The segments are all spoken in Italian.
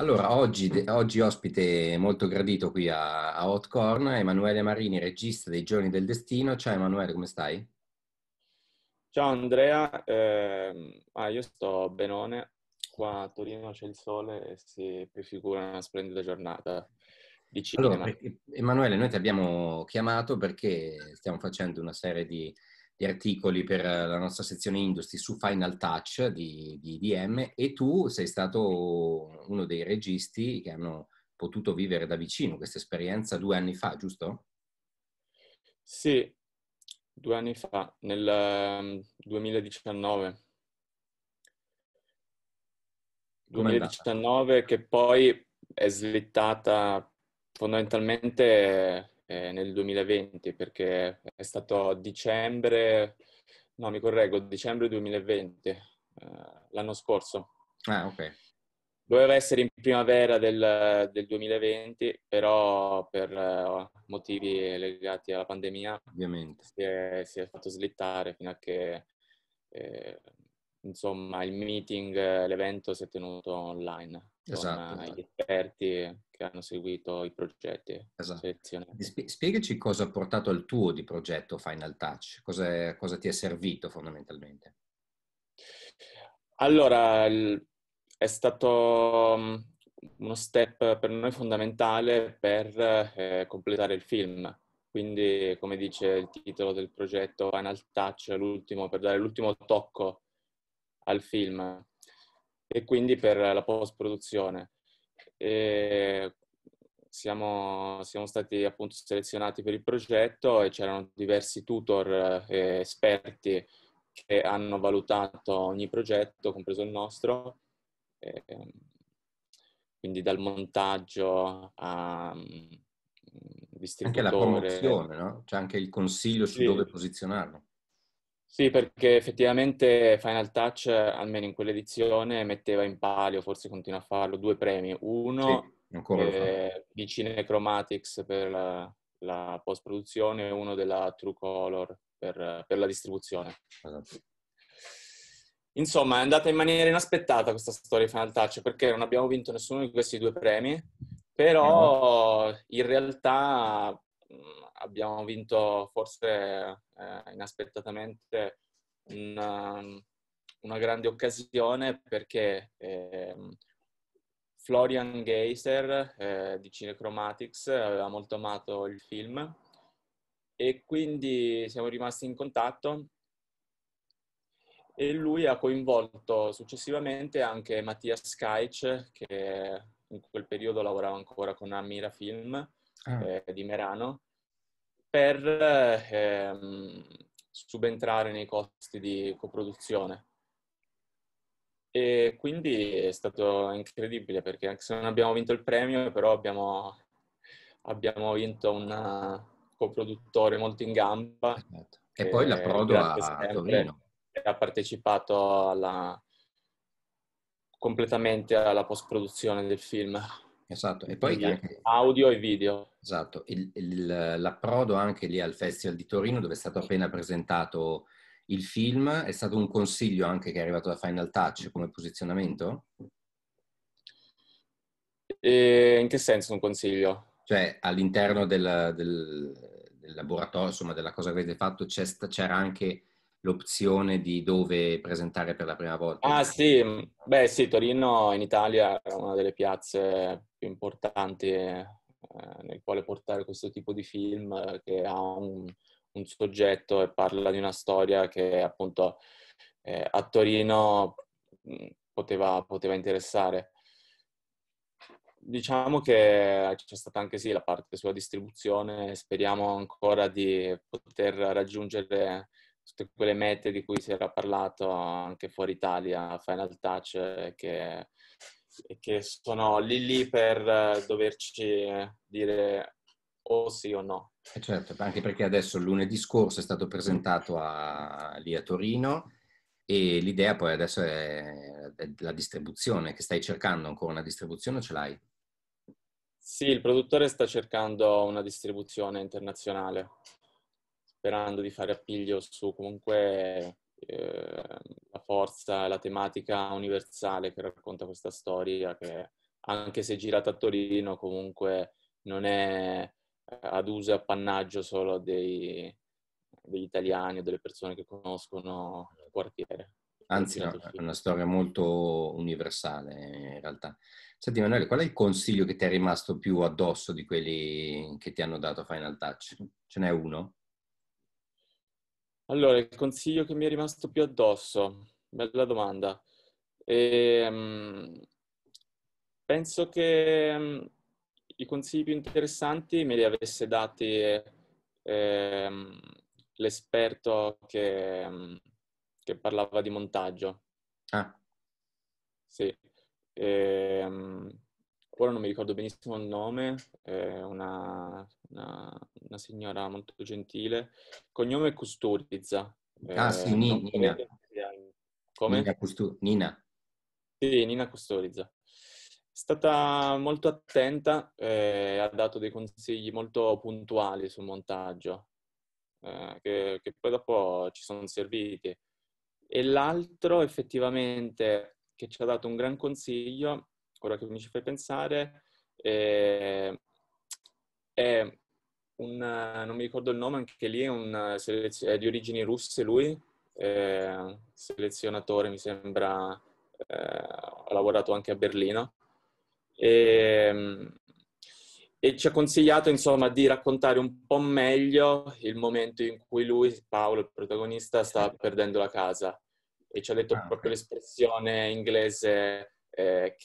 Allora, oggi ospite molto gradito qui a Hotcorn, Emanuele Marini, regista dei Giorni del Destino. Ciao Emanuele, come stai? Ciao Andrea, io sto benone, qua a Torino c'è il sole e si prefigura una splendida giornata di cinema. Allora, Emanuele, noi ti abbiamo chiamato perché stiamo facendo una serie di articoli per la nostra sezione Industry su Final Touch di IDM, e tu sei stato uno dei registi che hanno potuto vivere da vicino questa esperienza 2 anni fa, giusto? Sì, 2 anni fa, nel 2019. Com'è 2019 andata? Che poi è slittata fondamentalmente nel 2020, perché è stato dicembre 2020, l'anno scorso. Ah, ok. Doveva essere in primavera del 2020, però per motivi legati alla pandemia ovviamente si è fatto slittare fino a che insomma il meeting, l'evento si è tenuto online. Esatto. Gli esperti che hanno seguito i progetti. Esatto. Spiegaci cosa ha portato al tuo di progetto Final Touch, cosa ti è servito fondamentalmente? Allora, è stato uno step per noi fondamentale per completare il film, quindi come dice il titolo del progetto Final Touch, l'ultimo, per dare l'ultimo tocco al film. E quindi per la post-produzione. Siamo stati appunto selezionati per il progetto e c'erano diversi tutor esperti che hanno valutato ogni progetto, compreso il nostro, quindi dal montaggio a distributore. Anche la promozione, no? C'è anche il consiglio su dove posizionarlo. Sì, perché effettivamente Final Touch, almeno in quell'edizione, metteva in palio, forse continua a farlo, 2 premi. Uno di Cinechromatics per la post-produzione e uno della True Color per la distribuzione. Esatto. Insomma, è andata in maniera inaspettata questa storia di Final Touch, perché non abbiamo vinto nessuno di questi 2 premi, però in realtà abbiamo vinto forse inaspettatamente una grande occasione, perché Florian Geiser di Cinechromatics aveva molto amato il film e quindi siamo rimasti in contatto, e lui ha coinvolto successivamente anche Mattia Skaic, che in quel periodo lavorava ancora con Ammira Film di Merano, per subentrare nei costi di coproduzione. E quindi è stato incredibile, perché anche se non abbiamo vinto il premio, però abbiamo vinto un coproduttore molto in gamba. Esatto. E poi la Prodo a Torino. Ha partecipato completamente alla post-produzione del film. Esatto, e poi anche audio e video. Esatto, l'approdo anche lì al Festival di Torino, dove è stato appena presentato il film, è stato un consiglio anche che è arrivato da Final Touch come posizionamento? E in che senso un consiglio? Cioè all'interno del laboratorio, insomma della cosa che avete fatto, c'era anche l'opzione di dove presentare per la prima volta. Ah sì, beh sì, Torino in Italia è una delle piazze più importanti nel quale portare questo tipo di film, che ha un soggetto e parla di una storia che appunto a Torino poteva interessare. Diciamo che c'è stata anche sì la parte sulla distribuzione, speriamo ancora di poter raggiungere tutte quelle mete di cui si era parlato anche fuori Italia, Final Touch, che sono lì per doverci dire o sì o no. Certo, anche perché adesso lunedì scorso è stato presentato lì a Torino, e l'idea poi adesso è la distribuzione, che stai cercando ancora una distribuzione o ce l'hai? Sì, il produttore sta cercando una distribuzione internazionale, sperando di fare appiglio su comunque la forza e la tematica universale che racconta questa storia, che anche se girata a Torino, comunque non è ad uso e appannaggio solo degli italiani o delle persone che conoscono il quartiere. Anzi, no, è una storia molto universale in realtà. Senti Emanuele, qual è il consiglio che ti è rimasto più addosso di quelli che ti hanno dato Final Touch? Ce n'è uno? Allora, il consiglio che mi è rimasto più addosso? Bella domanda. Penso che i consigli più interessanti me li avesse dati l'esperto che parlava di montaggio. Ah. Sì. Ora non mi ricordo benissimo il nome, una signora molto gentile. Cognome Custurizza. Ah sì, Nina. Come? Nina. Sì, Nina Custurizza. È stata molto attenta e ha dato dei consigli molto puntuali sul montaggio, che poi dopo ci sono serviti. E l'altro effettivamente che ci ha dato un gran consiglio, ora che mi ci fai pensare, è non mi ricordo il nome, anche lì è di origini russe lui, selezionatore mi sembra, ha lavorato anche a Berlino. E ci ha consigliato insomma di raccontare un po' meglio il momento in cui lui, Paolo, il protagonista, sta perdendo la casa, e ci ha detto proprio l'espressione inglese che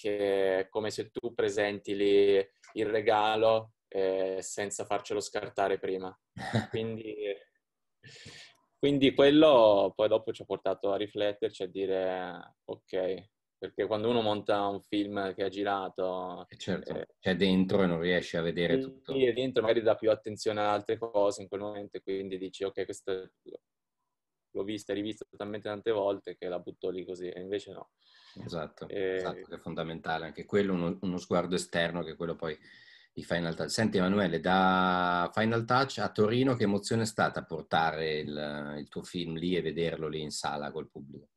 è come se tu presenti lì il regalo senza farcelo scartare prima, quindi quello poi dopo ci ha portato a rifletterci, a dire ok. Perché quando uno monta un film che ha girato... Certo, c'è dentro e non riesce a vedere tutto. Sì, dentro magari dà più attenzione ad altre cose in quel momento, quindi dici ok, questo l'ho vista e rivista talmente tante volte che la butto lì così, e invece no. Esatto, esatto, che è fondamentale. Anche quello, uno sguardo esterno, che è quello poi di Final Touch. Senti Emanuele, da Final Touch a Torino, che emozione è stata portare il tuo film lì e vederlo lì in sala col pubblico?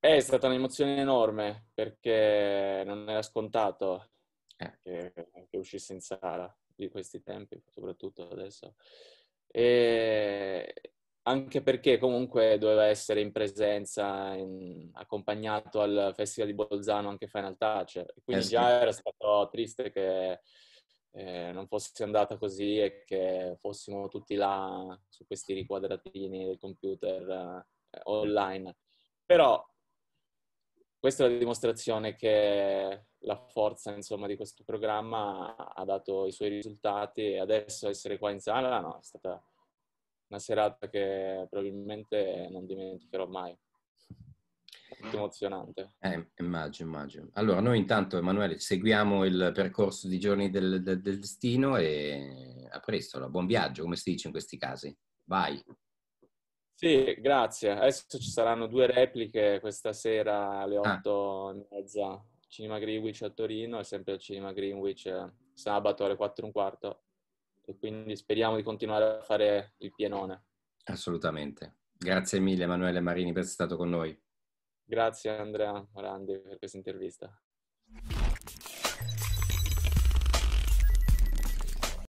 È stata un'emozione enorme, perché non era scontato che uscisse in sala di questi tempi, soprattutto adesso. E anche perché comunque doveva essere in presenza, accompagnato al Festival di Bolzano anche Final Touch. Quindi già era stato triste che non fosse andata così e che fossimo tutti là su questi riquadratini del computer online. Però... questa è la dimostrazione che la forza, insomma, di questo programma ha dato i suoi risultati, e adesso essere qua in sala, no, è stata una serata che probabilmente non dimenticherò mai. Molto emozionante. Immagino. Allora, noi intanto, Emanuele, seguiamo il percorso di Giorni del Destino, e a presto, allora. Buon viaggio, come si dice in questi casi. Vai! Sì, grazie. Adesso ci saranno 2 repliche questa sera alle 8:30, Cinema Greenwich a Torino, e sempre al Cinema Greenwich sabato alle 4:15, e quindi speriamo di continuare a fare il pienone. Assolutamente. Grazie mille Emanuele Marini per essere stato con noi. Grazie Andrea Morandi per questa intervista.